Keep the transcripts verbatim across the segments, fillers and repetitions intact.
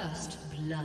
First blood.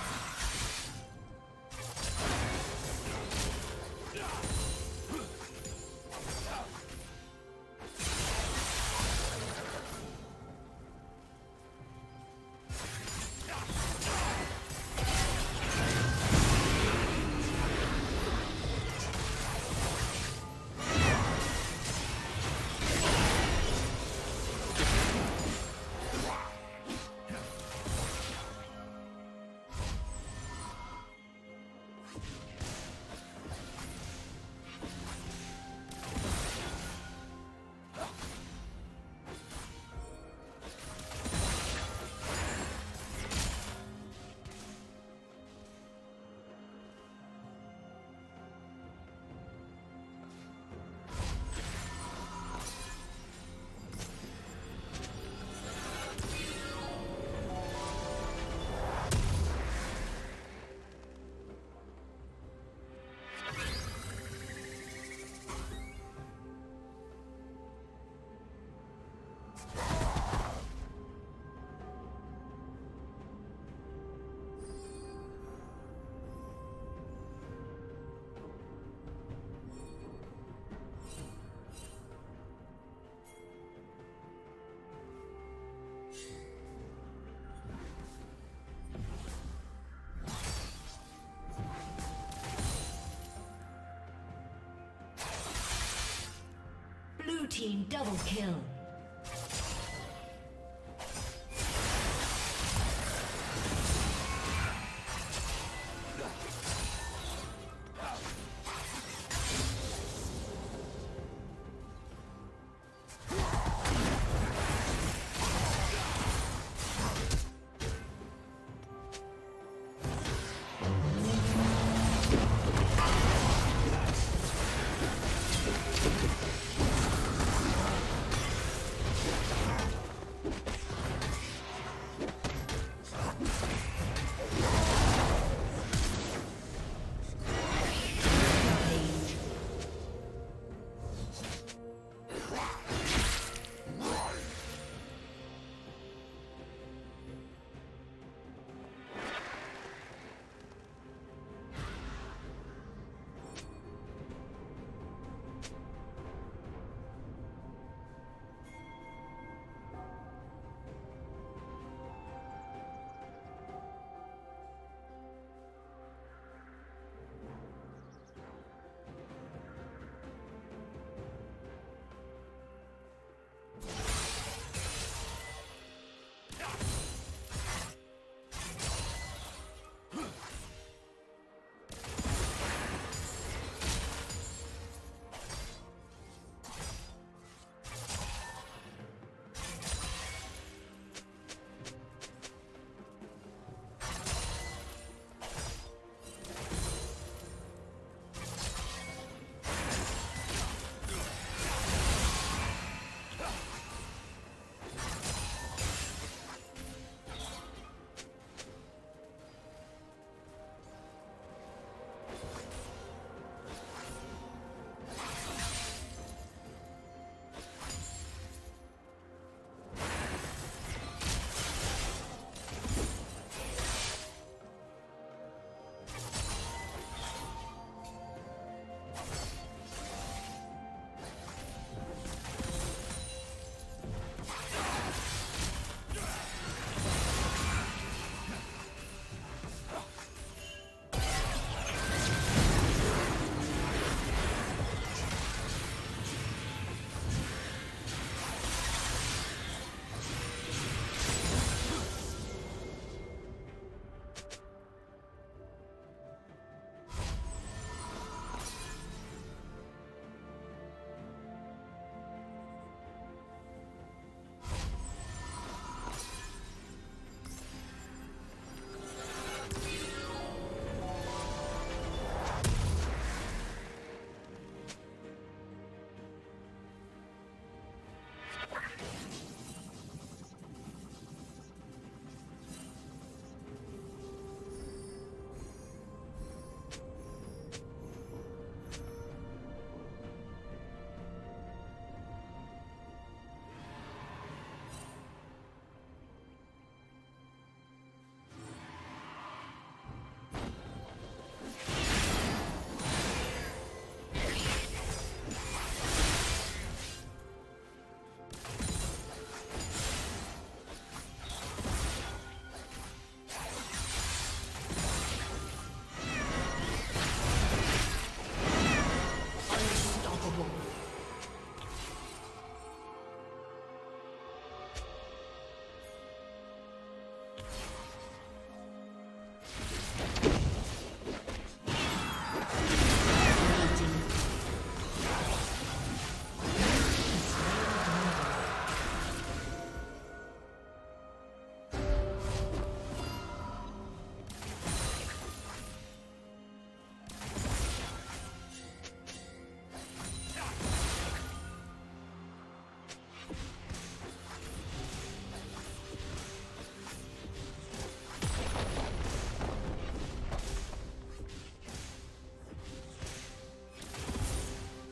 Team double kill.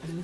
Blue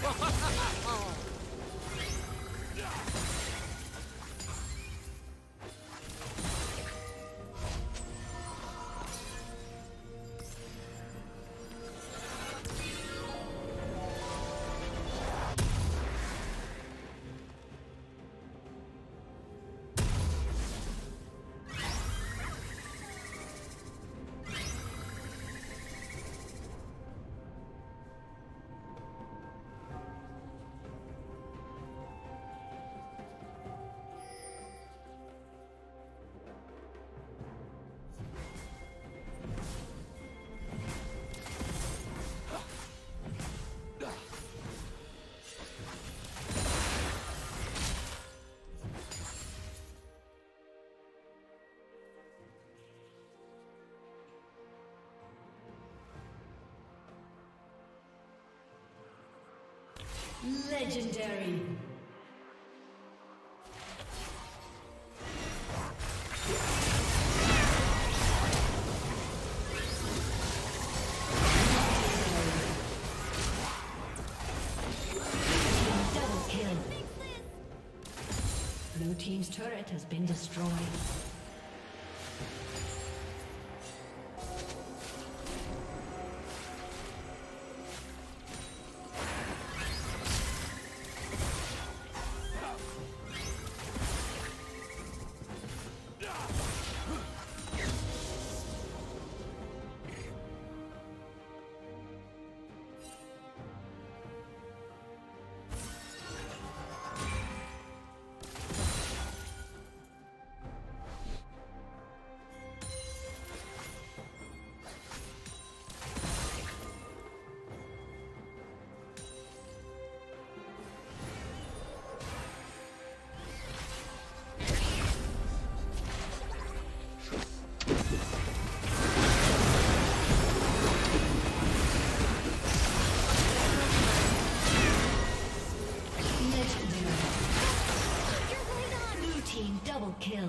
Ha ha ha ha! Legendary. Double kill. Blue team's turret has been destroyed. Kill.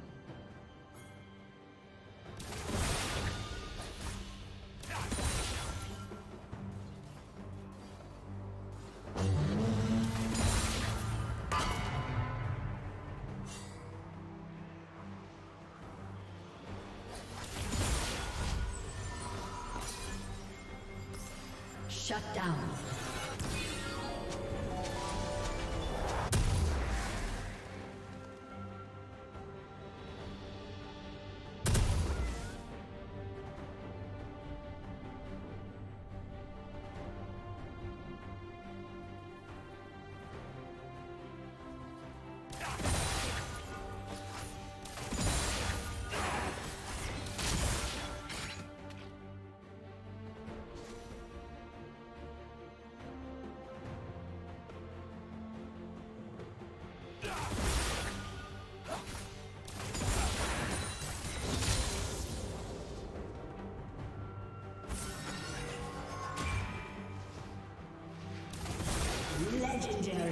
Shut down. Legendary.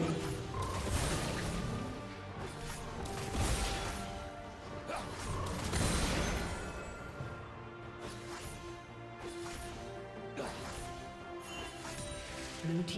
Blue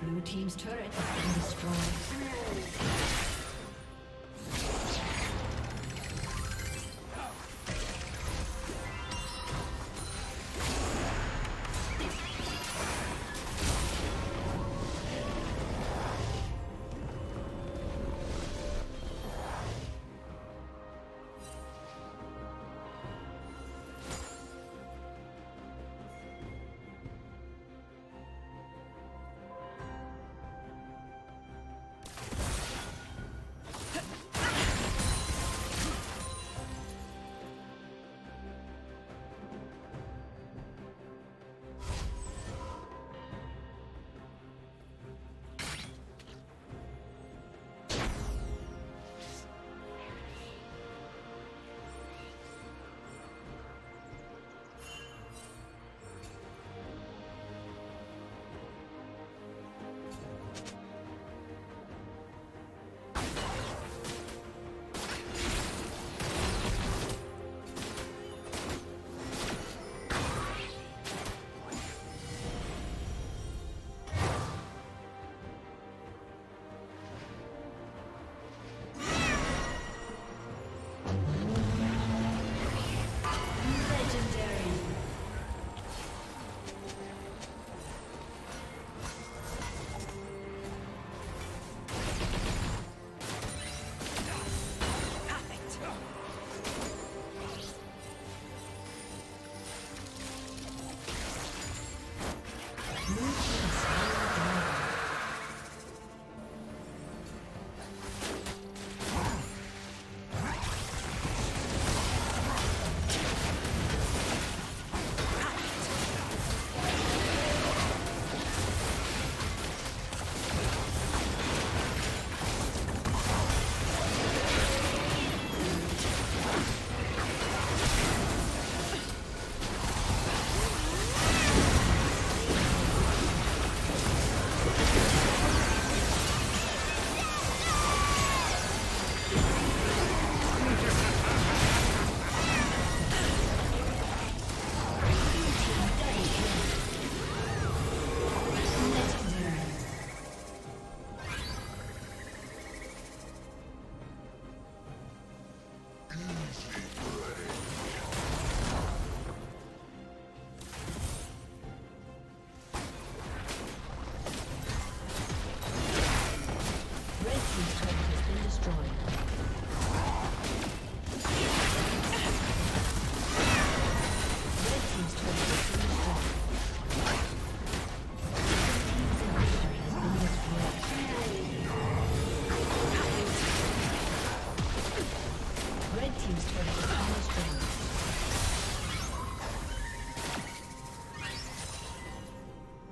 Blue team's turret has been destroyed.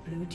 Blue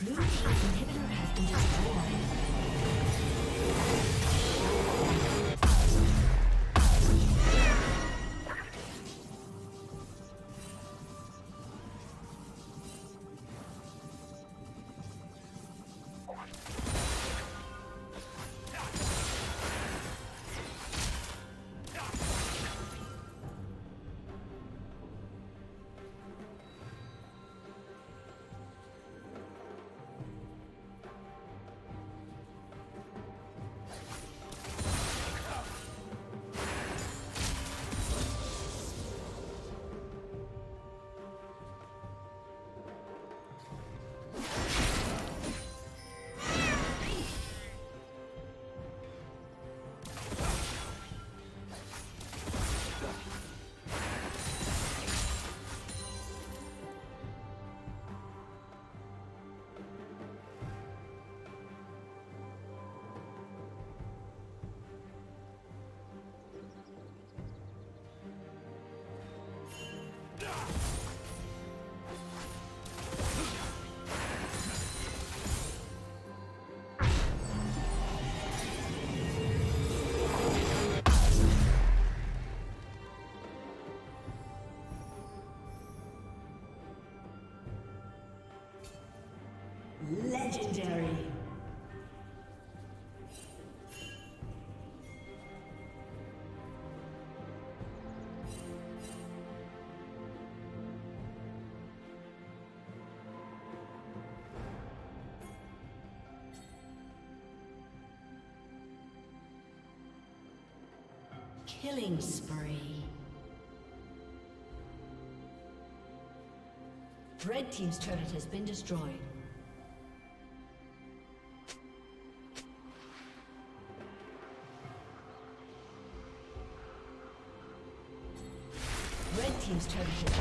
Blue team's inhibitor has been destroyed. Legendary. Killing spree. Red team's turret has been destroyed. Red team's turret has